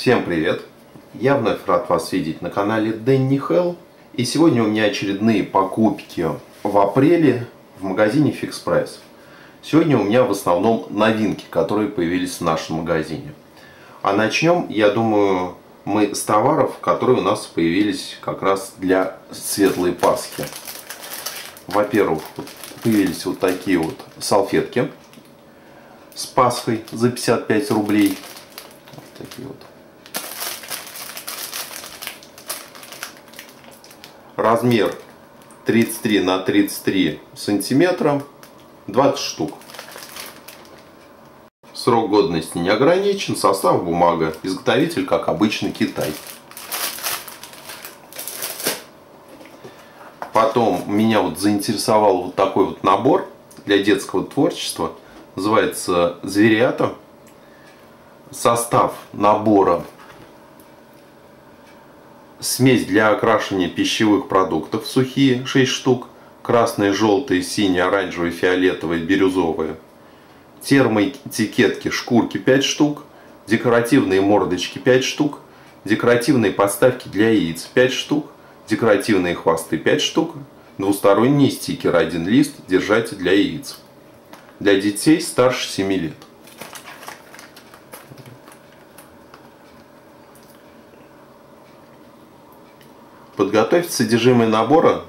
Всем привет! Я вновь рад вас видеть на канале Deny Hell. И сегодня у меня очередные покупки в апреле в магазине Fix Price. Сегодня у меня в основном новинки, которые появились в нашем магазине. А начнем, я думаю, мы с товаров, которые у нас появились как раз для Светлой Пасхи. Во-первых, появились вот такие вот салфетки с Пасхой за 55 рублей. Вот такие вот. Размер 33 на 33 сантиметра, 20 штук. Срок годности не ограничен, состав бумага, изготовитель, как обычно, Китай. Потом меня вот заинтересовал вот такой вот набор для детского творчества. Называется «Зверята». Состав набора: смесь для окрашивания пищевых продуктов, сухие 6 штук, красные, желтые, синие, оранжевые, фиолетовые, бирюзовые. Термоэтикетки, шкурки 5 штук, декоративные мордочки 5 штук, декоративные подставки для яиц 5 штук, декоративные хвосты 5 штук, двусторонние стикеры, 1 лист, держатель для яиц. Для детей старше 7 лет. Подготовить содержимое набора: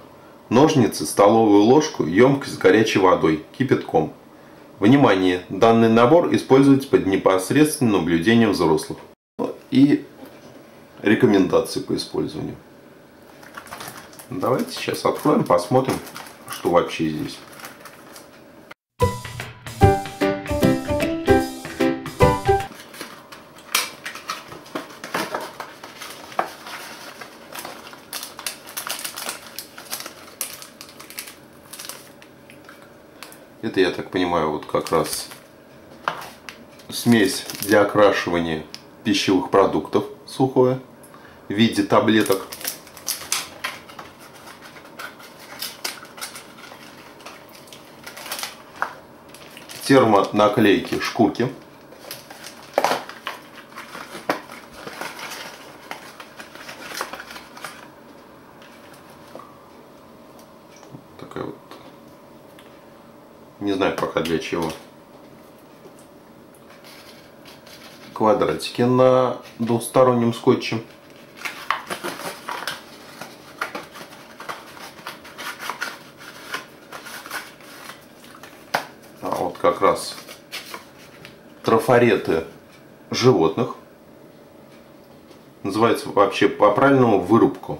ножницы, столовую ложку, емкость с горячей водой, кипятком. Внимание! Данный набор используется под непосредственным наблюдением взрослых. И рекомендации по использованию. Давайте сейчас откроем, посмотрим, что вообще здесь. Это, я так понимаю, вот как раз смесь для окрашивания пищевых продуктов, сухое, в виде таблеток. Термонаклейки, шкурки. Такая вот. Не знаю пока для чего. Квадратики на двустороннем скотче. А вот как раз трафареты животных. Называется вообще по-правильному вырубку.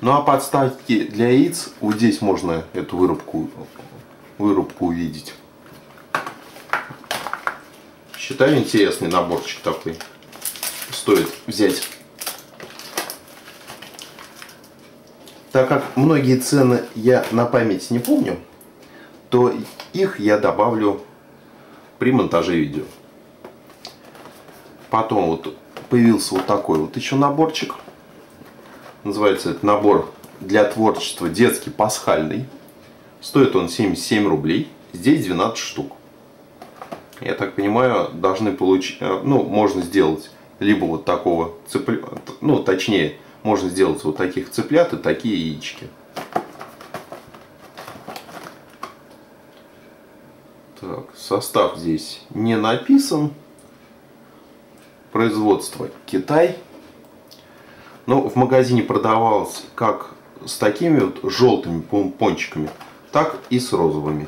Ну а подставки для яиц, вот здесь можно эту вырубку увидеть. Считаю, интересный наборчик такой. Стоит взять. Так как многие цены я на память не помню, то их я добавлю при монтаже видео. Потом вот появился вот такой вот еще наборчик. Называется этот набор для творчества детский пасхальный. Стоит он 77 рублей. Здесь 12 штук. Я так понимаю, должны получить... Ну, можно сделать либо вот такого цыплят... Ну, точнее, можно сделать вот таких цыплят и такие яички. Так, состав здесь не написан. Производство Китай. Но в магазине продавалось как с такими вот желтыми помпончиками, так и с розовыми.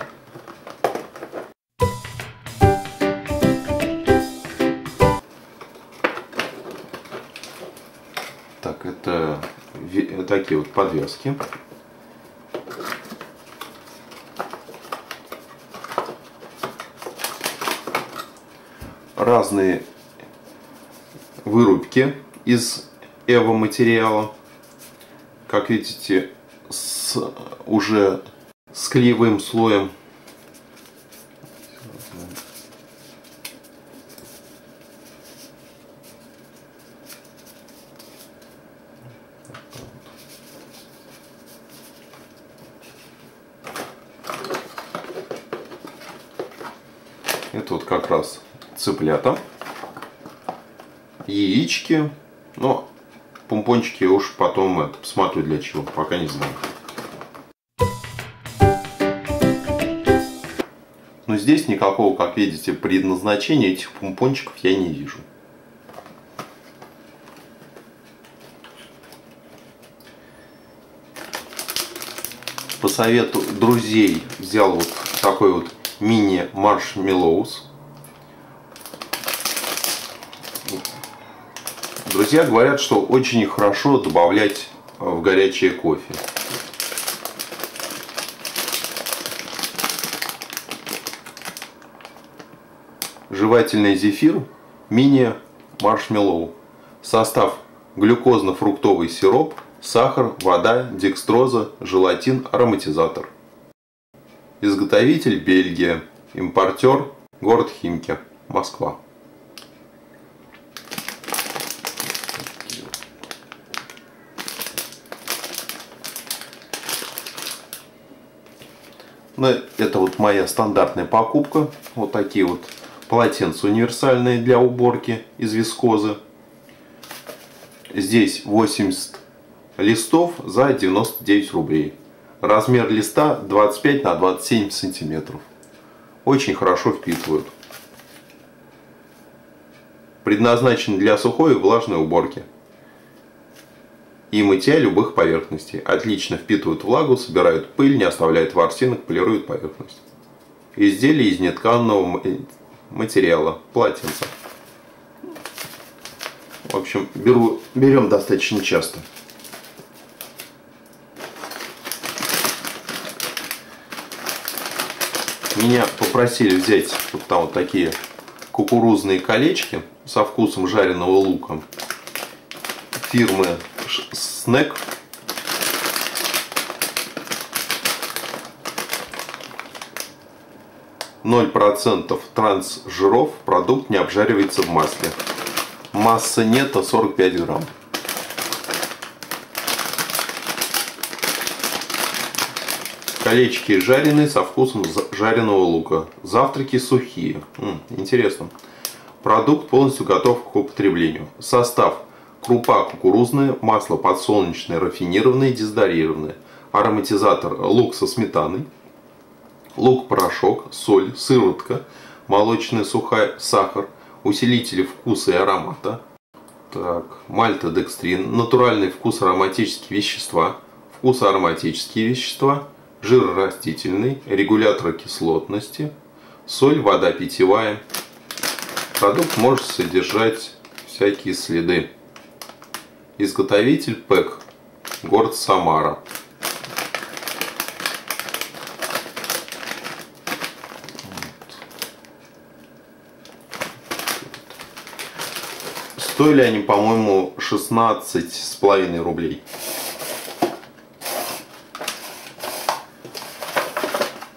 Так, это такие вот подвески. Разные вырубки из эвоматериала, как видите, уже с клеевым слоем. Это вот как раз цыплята, яички, но помпончики я уж потом это посмотрю для чего, пока не знаю. Но здесь никакого, как видите, предназначения этих помпончиков я не вижу. По совету друзей взял вот такой вот мини маршмеллоус. Друзья говорят, что очень хорошо добавлять в горячее кофе. Жевательный зефир, мини маршмеллоу. Состав: глюкозно-фруктовый сироп, сахар, вода, декстроза, желатин, ароматизатор. Изготовитель: Бельгия. Импортер: город Химки, Москва. Ну, это вот моя стандартная покупка. Вот такие вот полотенца универсальные для уборки из вискозы. Здесь 80 листов за 99 рублей. Размер листа 25 на 27 сантиметров. Очень хорошо впитывают. Предназначен для сухой и влажной уборки и мытья любых поверхностей. Отлично впитывают влагу, собирают пыль, не оставляют ворсинок, полируют поверхность. Изделие из нетканного материала, полотенца. В общем, берем достаточно часто. Меня попросили взять вот там вот такие кукурузные колечки со вкусом жареного лука фирмы Снэк. Ноль 0% трансжиров, продукт не обжаривается в масле, масса нетто 45 грамм. Колечки жареные со вкусом жареного лука. Завтраки сухие. Интересно. Продукт полностью готов к употреблению. Состав: крупа кукурузная, масло подсолнечное, рафинированное, дезодорированное, ароматизатор: лук со сметаной, лук-порошок, соль, сыворотка, молочная сухая, сахар, усилители вкуса и аромата, так, мальтодекстрин, натуральный вкус ароматические вещества, вкусоароматические вещества, жир растительный, регулятор кислотности, соль, вода питьевая. Продукт может содержать всякие следы. Изготовитель: ПЭК, город Самара. Стоили они, по-моему, 16,5 рублей.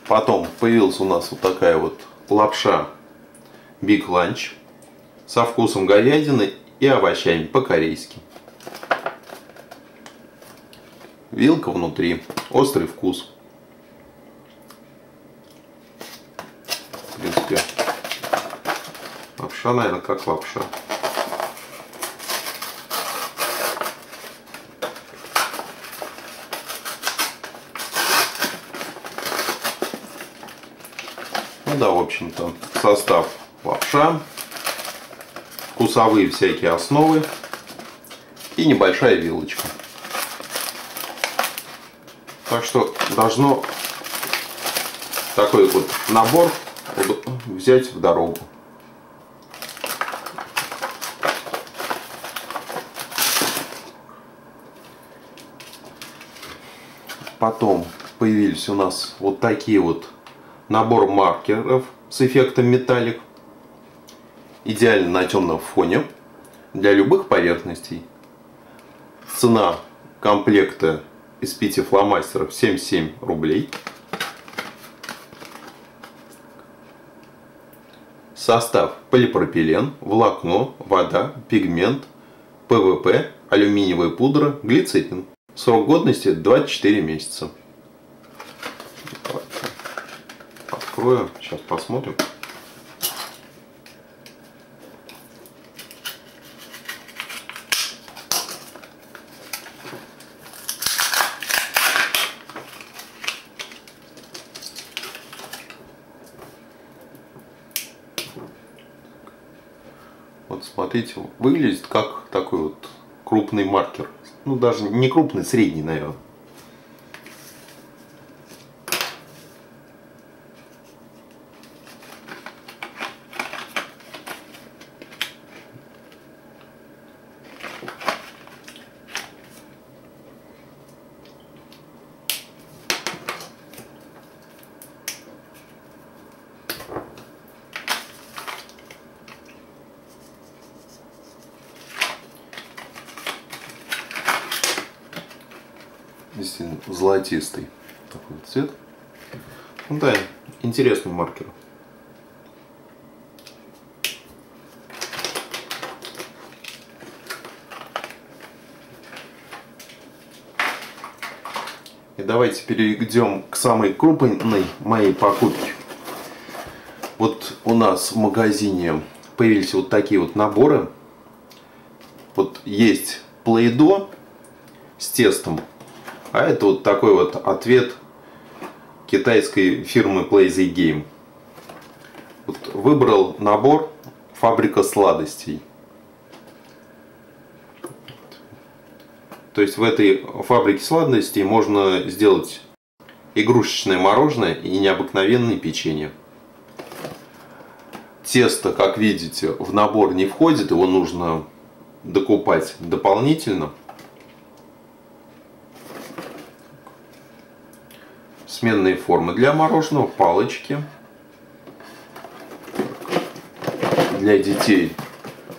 Потом появилась у нас вот такая вот лапша Big Lunch со вкусом говядины и овощами по-корейски. Вилка внутри, острый вкус. В принципе, лапша, наверное, как лапша. Да, в общем-то, состав: лапша, вкусовые всякие основы и небольшая вилочка. Так что должно такой вот набор взять в дорогу. Потом появились у нас вот такие вот набор маркеров с эффектом металлик. Идеально на темном фоне для любых поверхностей. Цена комплекта из 5 фломастеров 77 рублей. Состав: полипропилен, волокно, вода, пигмент, ПВП, алюминиевая пудра, глицетин. Срок годности 24 месяца. Сейчас посмотрим. Вот смотрите, выглядит как такой вот крупный маркер. Ну, даже не крупный, средний, наверное. Действительно золотистый такой цвет. Ну да, интересный маркер. И давайте перейдем к самой крупной моей покупке. Вот у нас в магазине появились вот такие вот наборы. Вот есть Play-Doh с тестом. А это вот такой вот ответ китайской фирмы Play The Game. Вот выбрал набор «Фабрика сладостей». То есть в этой фабрике сладостей можно сделать игрушечное мороженое и необыкновенное печенье. Тесто, как видите, в набор не входит, его нужно докупать дополнительно. Сменные формы для мороженого, палочки. Для детей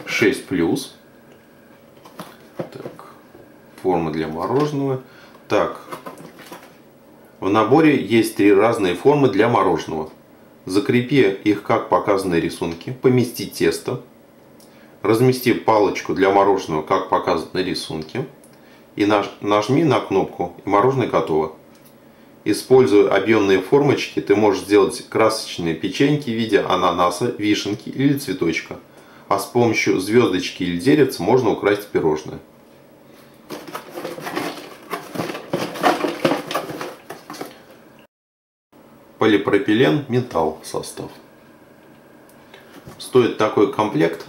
6+. Так, форма для мороженого. Так, в наборе есть 3 разные формы для мороженого. Закрепи их, как показаны рисунки. Помести тесто. Размести палочку для мороженого, как показаны рисунки. И нажми на кнопку, и мороженое готово. Используя объемные формочки, ты можешь сделать красочные печеньки в виде ананаса, вишенки или цветочка. А с помощью звездочки или деревца можно украсить пирожное. Полипропилен, металл состав. Стоит такой комплект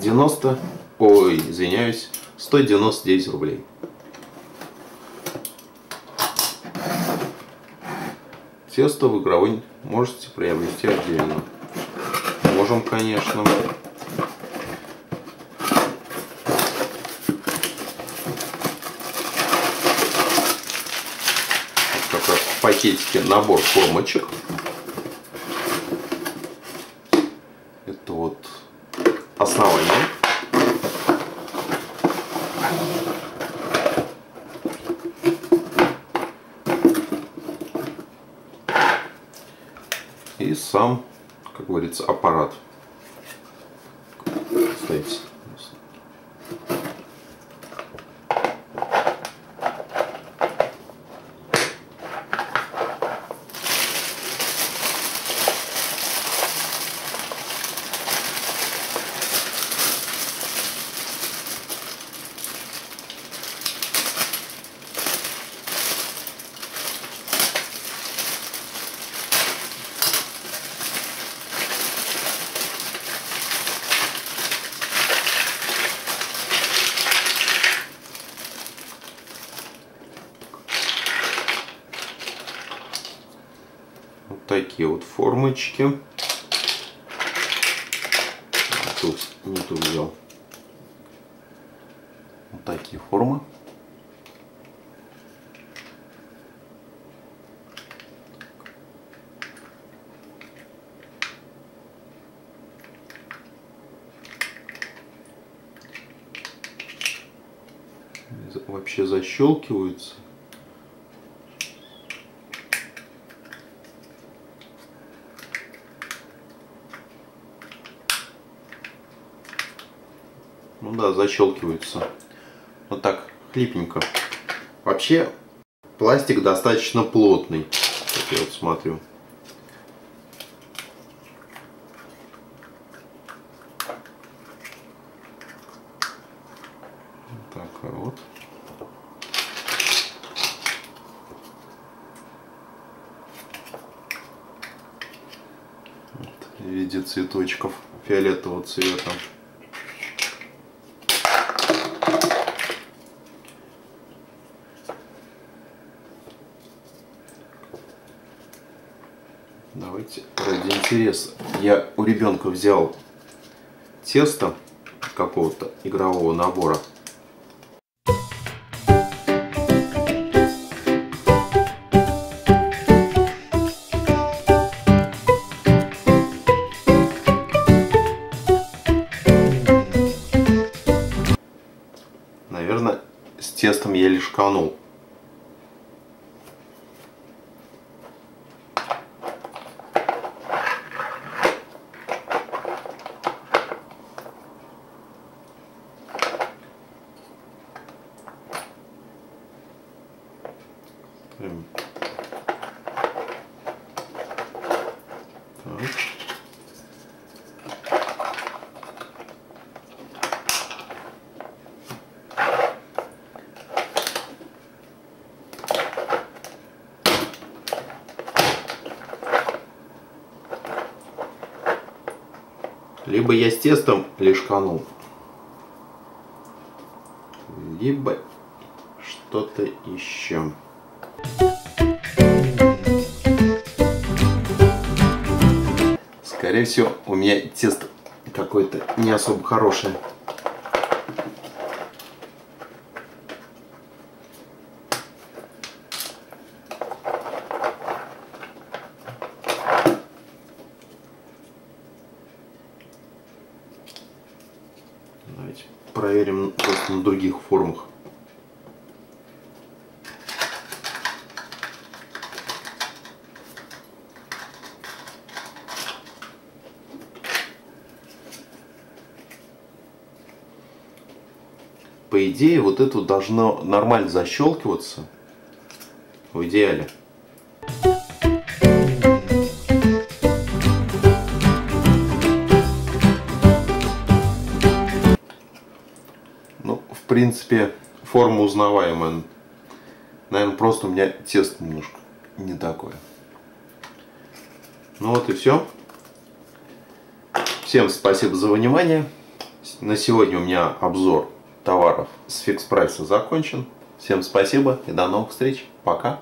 199 рублей. Тесто в игровой можете приобрести отдельно. Можем, конечно. Как раз в пакетике набор формочек. Это вот основание. И сам, как говорится, аппарат. Ставьте. Такие вот формочки. Тут не ту взял. Вот такие формы. Вообще защелкиваются. Ну да, защелкиваются. Вот так, хлипенько. Вообще, пластик достаточно плотный. Как я вот смотрю. Вот так вот. в виде цветочков фиолетового цвета. Давайте ради интереса. Я у ребенка взял тесто какого-то игрового набора. Наверное, с тестом я лишь канул. Либо я с тестом лишканул, либо что-то еще. Скорее всего, у меня тесто какое-то не особо хорошее. Давайте проверим просто на других формах. По идее, вот это должно нормально защелкиваться в идеале. Ну, в принципе, форма узнаваемая. Наверное, просто у меня тесто немножко не такое. Ну вот и все. Всем спасибо за внимание. На сегодня у меня обзор товаров с Fix Price закончен. Всем спасибо и до новых встреч. Пока.